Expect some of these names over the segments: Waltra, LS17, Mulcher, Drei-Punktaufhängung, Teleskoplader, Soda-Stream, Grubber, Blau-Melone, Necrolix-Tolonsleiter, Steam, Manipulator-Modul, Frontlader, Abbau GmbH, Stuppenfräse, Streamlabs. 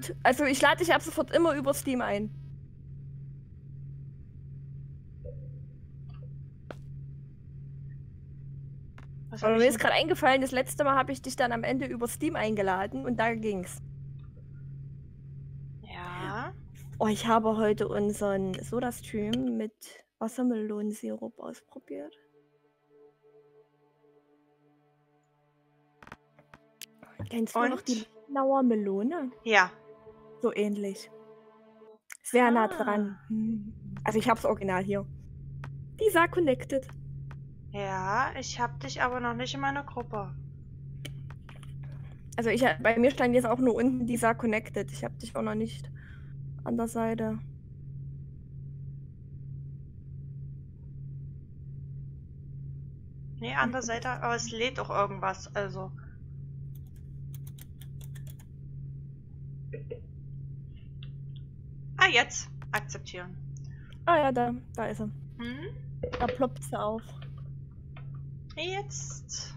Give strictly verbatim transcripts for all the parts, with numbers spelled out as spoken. Gut, also ich lade dich ab sofort immer über Steam ein. Aber mir ist gerade eingefallen, das letzte Mal habe ich dich dann am Ende über Steam eingeladen und da ging's. Ja. Oh, ich habe heute unseren Soda-Stream mit Wassermelonensirup ausprobiert. Kennst du und? noch die Blau-Melone? Ja. So ähnlich. Sehr ah. nah dran. Also ich hab's original hier. Die sah connected. Ja, ich hab dich aber noch nicht in meiner Gruppe. Also ich, bei mir stand jetzt auch nur unten dieser Connected. Ich hab dich auch noch nicht an der Seite. Nee, an der Seite, aber es lädt doch irgendwas, also. Ah, jetzt. Akzeptieren. Ah ja, da, da ist er. Hm? Da ploppt sie auf. Jetzt.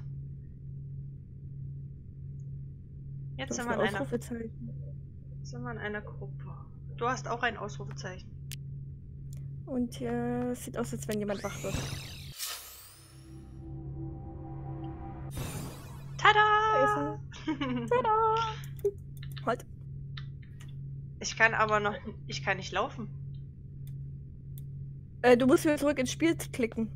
Jetzt sind wir, in einer, sind wir in einer Gruppe. Du hast auch ein Ausrufezeichen. Und hier äh, sieht aus, als wenn jemand wach wird. Tada! Tada! Halt. Ich kann aber noch. Ich kann nicht laufen. Äh, du musst wieder zurück ins Spiel klicken.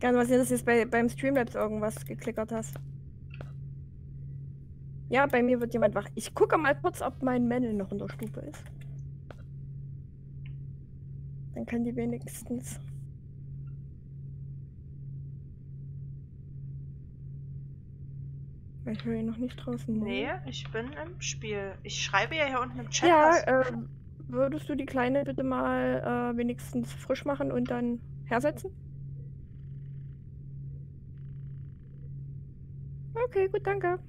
Kann was dass du jetzt bei, beim Streamlabs irgendwas geklickert hast. Ja, bei mir wird jemand wach. Ich gucke mal kurz, ob mein Männel noch in der Stufe ist. Dann kann die wenigstens... Ich höre ihn noch nicht draußen. Nee, ne? Ich bin im Spiel. Ich schreibe ja hier unten im Chat. Ja, äh, würdest du die Kleine bitte mal äh, wenigstens frisch machen und dann hersetzen? Okay, gut, danke.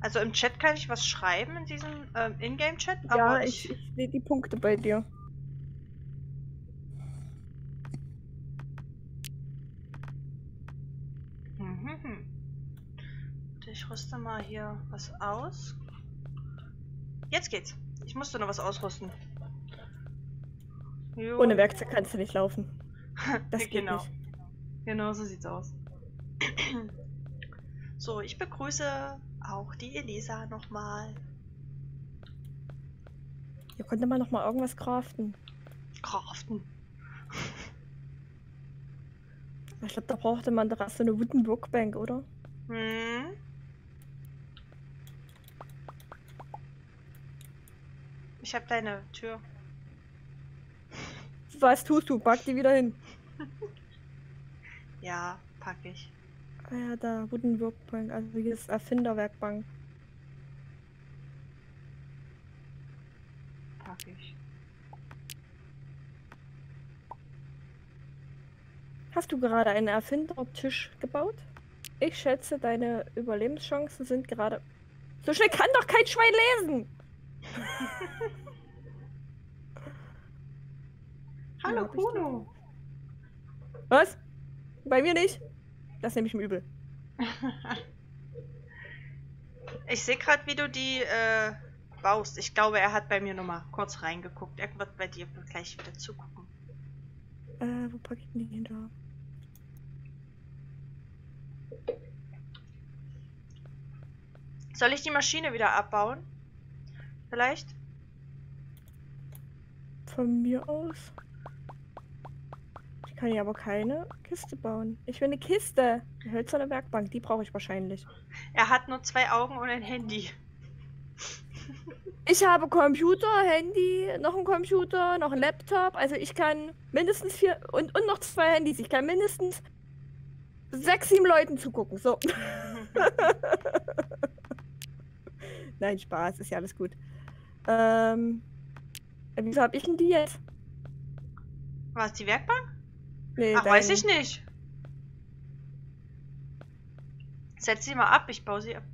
Also im Chat kann ich was schreiben, in diesem ähm, Ingame-Chat? Ja, ich, ich sehe die Punkte bei dir. Mhm. Ich rüste mal hier was aus. Jetzt geht's. Ich musste noch was ausrüsten. Jo. Ohne Werkzeug kannst du nicht laufen. Das geht genau. Nicht. Genau so sieht's aus. So, ich begrüße auch die Elisa nochmal. Hier konnte man nochmal irgendwas craften. Craften. Ich glaube, da brauchte man doch so eine Wooden Workbank, oder? Hm. Ich habe deine Tür. Was tust du? Pack die wieder hin. Ja, pack ich. Ah ja, da, Wooden Workbank, also hier ist Erfinderwerkbank. Pack ich. Hast du gerade einen Erfindertisch gebaut? Ich schätze, deine Überlebenschancen sind gerade... So schnell kann doch kein Schwein lesen! Hallo, Kuno! Was? Bei mir nicht? Das nehme ich mir übel. Ich sehe gerade, wie du die äh, baust. Ich glaube, er hat bei mir noch mal kurz reingeguckt. Er wird bei dir gleich wieder zugucken. Äh, wo packe ich denn die hinter? Soll ich die Maschine wieder abbauen? Vielleicht? Von mir aus? Ich kann ja aber keine Kiste bauen. Ich will eine Kiste. Eine hölzerne Werkbank, die brauche ich wahrscheinlich. Er hat nur zwei Augen und ein Handy. Ich habe Computer, Handy, noch ein Computer, noch ein Laptop. Also ich kann mindestens vier und, und noch zwei Handys. Ich kann mindestens sechs, sieben Leuten zugucken. So. Nein, Spaß, ist ja alles gut. Ähm, wieso habe ich denn die jetzt? War es die Werkbank? Nee, ach, weiß ich nicht. Setz sie mal ab, ich baue sie ab.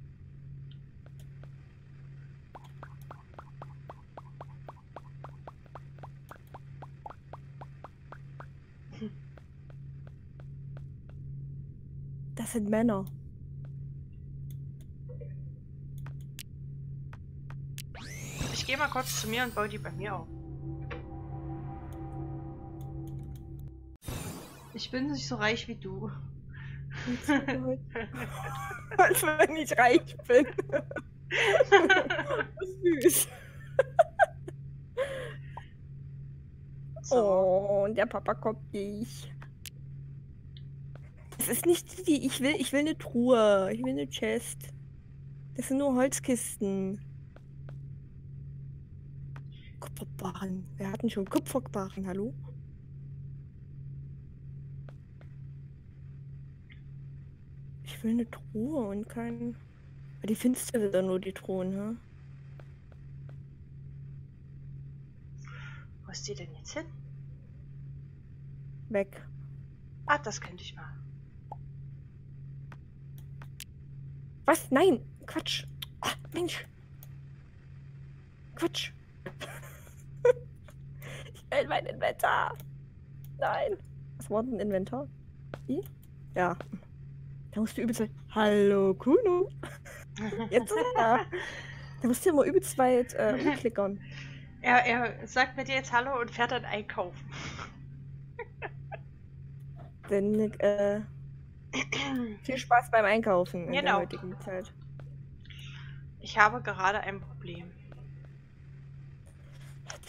Hm. Das sind Männer. ich gehe mal kurz zu mir und baue die bei mir auf. Ich bin nicht so reich wie du. Als wenn ich reich bin. Süß. So. Oh, und der Papa kommt nicht. Es ist nicht die, ich will, ich will eine Truhe. Ich will eine Chest. Das sind nur Holzkisten. Kupferbarren. Wir hatten schon Kupferbarren, hallo? Ich will eine Truhe und kein... Die findest du wieder nur, die Truhen, ne? Wo ist die denn jetzt hin? Weg. Ah, das könnte ich mal. Was? Nein! Quatsch! Ah, Mensch! Quatsch! Ich will mein Inventar! Nein! Was war denn Inventar? Wie? Ja. Da musst du übelst... Hallo, Kuno! Jetzt ist er! Da musst du immer übelst weit äh, umklickern. Er, er sagt mit dir jetzt Hallo und fährt dann einkaufen. Denn, äh... viel Spaß beim Einkaufen in genau. der heutigen Zeit. Ich habe gerade ein Problem.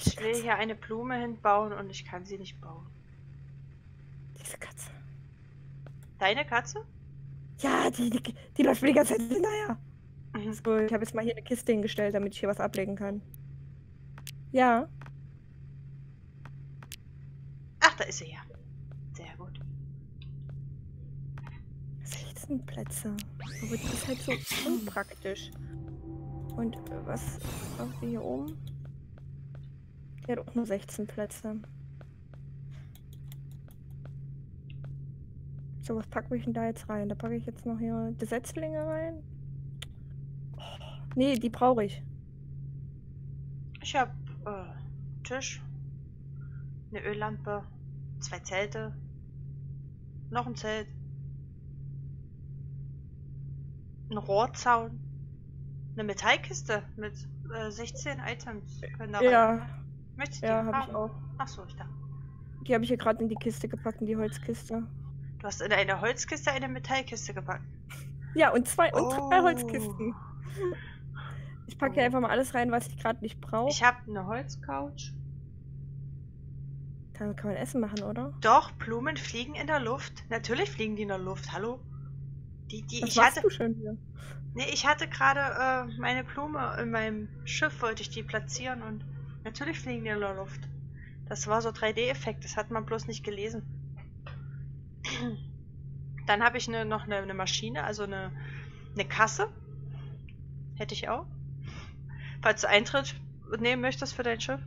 Ich will hier eine Blume hinbauen und ich kann sie nicht bauen. Diese Katze. Deine Katze? Ja, die, die, die läuft mir die ganze Zeit hinterher. Mhm. So, ich habe jetzt mal hier eine Kiste hingestellt, damit ich hier was ablegen kann. Ja. Ach, da ist sie ja. Sehr gut. Plätze. Aber das ist halt so unpraktisch. Und was haben wir hier oben? Der hat auch nur sechzehn Plätze. So, was packe ich denn da jetzt rein? Da packe ich jetzt noch hier die Setzlinge rein. Nee, die brauche ich. Ich habe äh, Tisch, eine Öllampe, zwei Zelte, noch ein Zelt. Ein Rohrzaun. Eine Metallkiste mit äh, sechzehn Items. Ja. Möchtest du die? Ja, hab ich auch. Achso, ich dachte. Die habe ich hier gerade in die Kiste gepackt, in die Holzkiste. Du hast in eine Holzkiste eine Metallkiste gepackt. Ja, und zwei, oh. und zwei Holzkisten. Ich packe hier oh. einfach mal alles rein, was ich gerade nicht brauche. Ich habe eine Holzcouch. Damit kann man Essen machen, oder? Doch, Blumen fliegen in der Luft. Natürlich fliegen die in der Luft, hallo? Die, die, ich hatte, du schon hier? Nee, ich hatte gerade äh, meine Blume in meinem Schiff, wollte ich die platzieren und natürlich fliegen die in der Luft. Das war so drei D-Effekt, das hat man bloß nicht gelesen. Dann habe ich ne, noch eine ne Maschine, also eine ne Kasse. Hätte ich auch. Falls du Eintritt nehmen möchtest für dein Schiff.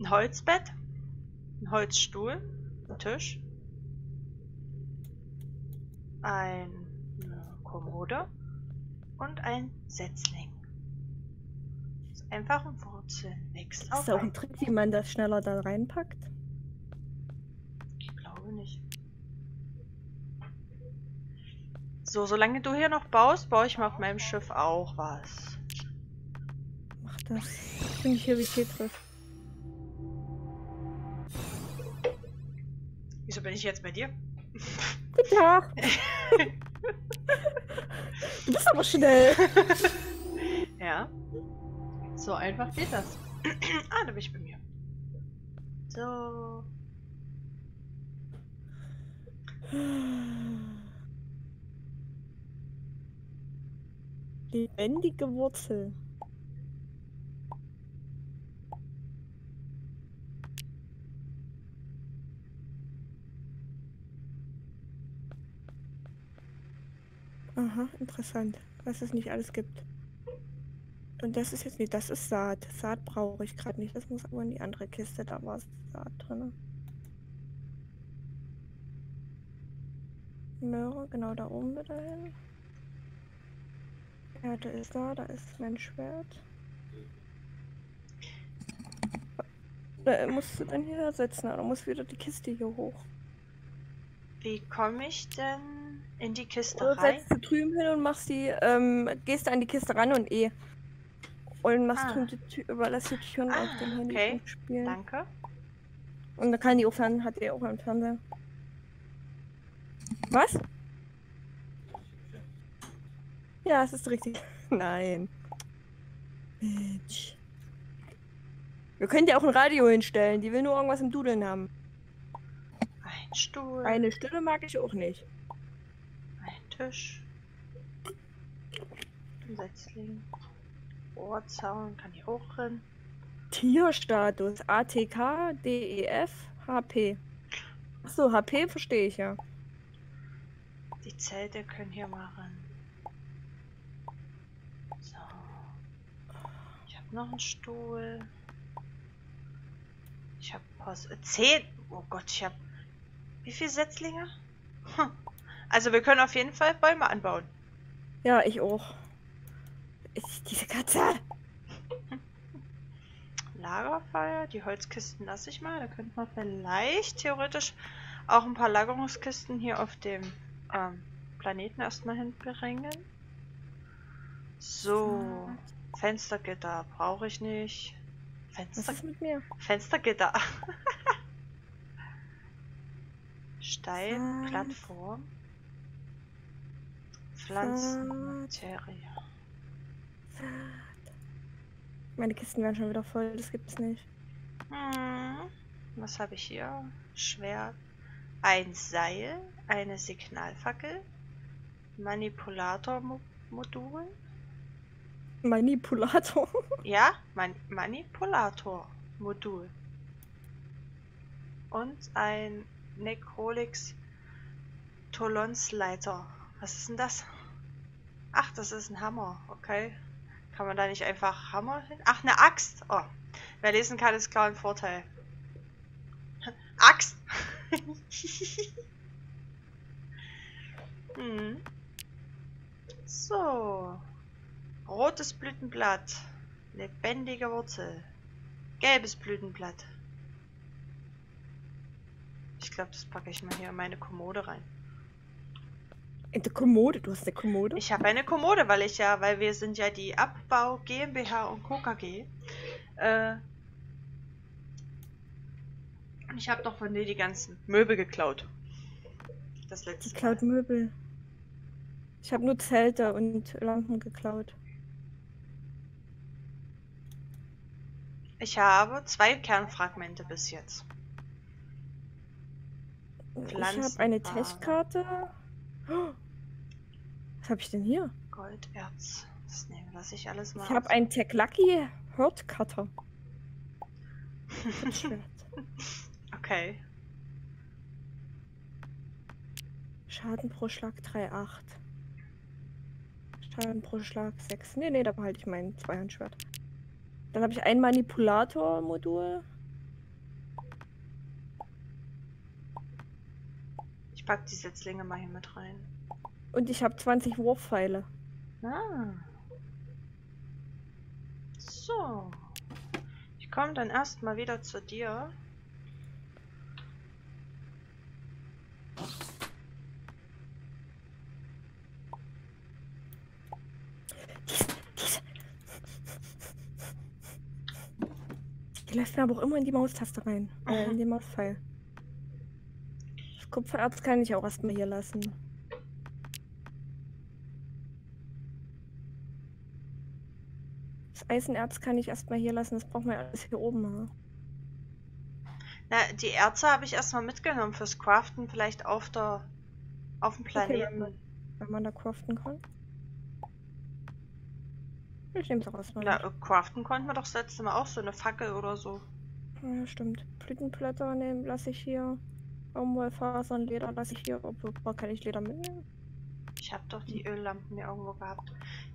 Ein Holzbett, ein Holzstuhl, ein Tisch. Eine Kommode und ein Setzling. Ist einfach ein Wurzel. Wächst auf. Ist da auch ein Trick, wie man das schneller da reinpackt? Ich glaube nicht. So, solange du hier noch baust, baue ich mal auf meinem Schiff auch was. Mach das. Bin ich hier wie Tetris. Wieso bin ich jetzt bei dir? Guten Tag! Du bist aber schnell! Ja. So einfach geht das. Ah, da bin ich bei mir. So. Lebendige Wurzel. Aha, interessant, was es nicht alles gibt. Und das ist jetzt nicht, das ist Saat. Saat brauche ich gerade nicht, das muss aber in die andere Kiste, da war Saat drin. Möhre, genau da oben wieder hin. Erde ist da, da ist mein Schwert. Da musst du dann hier setzen, oder muss wieder die Kiste hier hoch. Wie komme ich denn in die Kiste rein? Setzt du drüben hin und machst die, ähm, gehst an die Kiste ran und eh. und machst ah. die Tür, überlässt die Türen ah, auf dem Handy okay. spielen. Danke. Und dann kann die Ofern, hat die auch einen Fernseher. Was? Ja, es ist richtig. Nein. Mensch. Wir können ja auch ein Radio hinstellen, die will nur irgendwas im Dudeln haben. Ein Stuhl. Eine Stille mag ich auch nicht. Ein Tisch. Ein Setzling. Ohrzaun kann ich auch rein. Tierstatus. A T K, D E F, H P. Achso, H P verstehe ich ja. Die Zelte können hier machen. So. Ich habe noch einen Stuhl. Ich habe Post. Zehn. Oh Gott, ich habe. Wie viele Setzlinge? Hm. Also, wir können auf jeden Fall Bäume anbauen. Ja, ich auch. Ist diese Katze. Lagerfeuer. Die Holzkisten lasse ich mal. Da könnte man vielleicht theoretisch auch ein paar Lagerungskisten hier auf dem ähm, Planeten erstmal hinbringen. So. Fenstergitter brauche ich nicht. Fenster Was ist mit mir? Fenstergitter. Stein, Plattform. Pflanzenmaterie. Meine Kisten werden schon wieder voll, das gibt's nicht. Hm. Was habe ich hier? Schwert. Ein Seil, eine Signalfackel, Manipulator-Modul. Manipulator. Ja, Man Manipulator-Modul. Und ein Necrolix-Tolonsleiter. Was ist denn das? Ach, das ist ein Hammer. Okay. Kann man da nicht einfach Hammer hin? Ach, eine Axt. Oh. Wer lesen kann, ist klar ein Vorteil. Axt. hm. So. Rotes Blütenblatt, lebendige Wurzel, gelbes Blütenblatt. Ich glaube, das packe ich mal hier in meine Kommode rein. In die Kommode? Du hast eine Kommode? Ich habe eine Kommode, weil ich ja, weil wir sind ja die Abbau GmbH und Co. K G. Äh, und ich habe doch von dir die ganzen Möbel geklaut. Das letzte. Ich klaut Möbel. Ich habe nur Zelte und Lampen geklaut. Ich habe zwei Kernfragmente bis jetzt. Pflanzen ich habe eine Tech-Karte. Oh, was habe ich denn hier? Golderz. Das nehmen, lasse ich alles mal. Ich habe einen Tech-Lucky Hurt-Cutter. Okay. Schaden pro Schlag drei Komma acht. Schaden pro Schlag sechs. Nee, nee, da behalte ich mein Zweihandschwert. Dann habe ich ein Manipulator-Modul. Ich packe die Setzlinge mal hier mit rein. Und ich habe zwanzig Wurfpfeile. Ah. So. Ich komme dann erstmal wieder zu dir. Läuft mir aber auch immer in die Maustaste rein. Äh, in den Mauspfeil. Das Kupfererz kann ich auch erstmal hier lassen. Das Eisenerz kann ich erstmal hier lassen. Das braucht man ja alles hier oben. Oder? Na, die Erze habe ich erstmal mitgenommen fürs Craften. Vielleicht auf der auf dem Planeten. Okay, wenn man da craften kann. Ich nehme es auch erstmal. Na, craften konnten wir doch das letzte Mal auch so eine Fackel oder so. Ja, stimmt. Blütenblätter nehmen lasse ich hier. Baumwollfasern, Leder lasse ich hier. Obwohl, kann ich Leder mitnehmen? Ich habe doch die Öllampen mir irgendwo gehabt.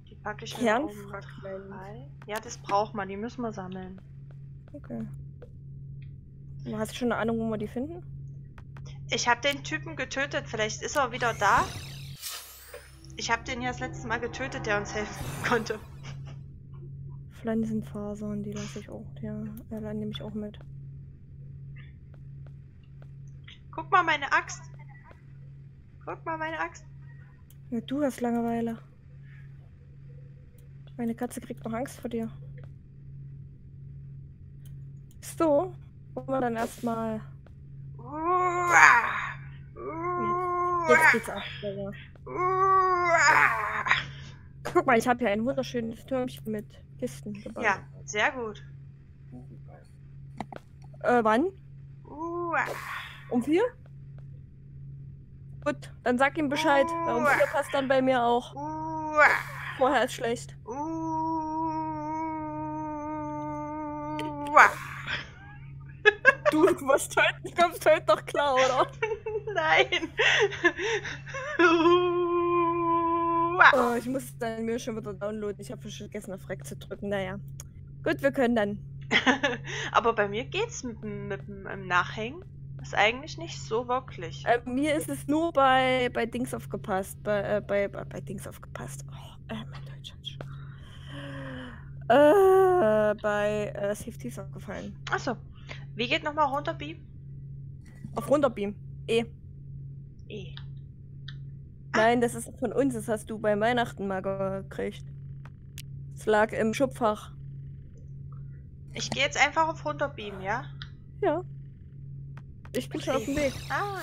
Die packe ich mir oben rein. Ja, das braucht man. Die müssen wir sammeln. Okay. Du hast schon eine Ahnung, wo wir die finden? Ich habe den Typen getötet. Vielleicht ist er wieder da. Ich habe den ja das letzte Mal getötet, der uns helfen konnte. Pflanzenfasern, die lasse ich auch, ja, da nehme ich auch mit. Guck mal meine Axt! Guck mal meine Axt! Ja, du hast Langeweile. Meine Katze kriegt noch Angst vor dir. So, wo man dann erstmal. Jetzt geht's auch schneller. Guck mal, ich habe ja ein wunderschönes Türmchen mit Kisten gebaut. Ja, sehr gut. Äh, wann? Um vier? Gut, dann sag ihm Bescheid. Um vier passt dann bei mir auch. Vorher ist schlecht. Du, du warst heute, du kommst heute noch klar, oder? Nein. Oh, ich muss dann mir schon wieder downloaden. Ich habe vergessen, auf Rec zu drücken. Naja. Gut, wir können dann. Aber bei mir geht's mit dem Nachhängen. Ist eigentlich nicht so wirklich. Äh, mir ist es nur bei, bei Dings aufgepasst. Bei, äh, bei, bei, bei Dings aufgepasst. Oh, äh, mein Deutsch hat schon. Äh, bei äh, Safeties aufgefallen. Achso. Wie geht nochmal runterbeam? Auf runterbeam. E. E. Nein, das ist von uns. Das hast du bei Weihnachten mal gekriegt. Es lag im Schubfach. Ich gehe jetzt einfach auf runterbeam, ja? Ja. Ich bin schon auf dem Weg. Ah.